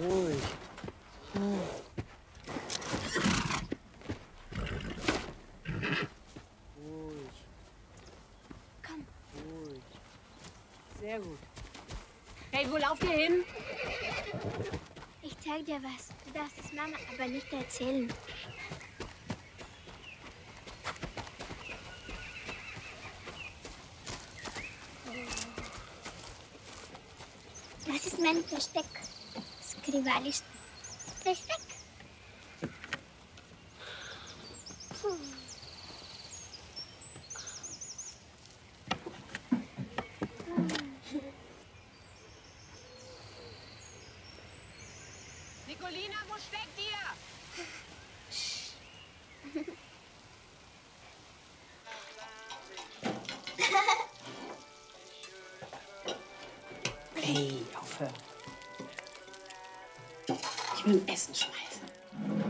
ruhig. Ruhig. Komm. Ruhig. Sehr gut. Hey, wo lauft ihr hin? Ich zeig dir was. Du darfst es Mama aber nicht erzählen. Das ist mein Versteck. Skrivalis Versteck. Nicolina, wo steckt ihr? Hey, aufhören. Ich will Essen schmeißen.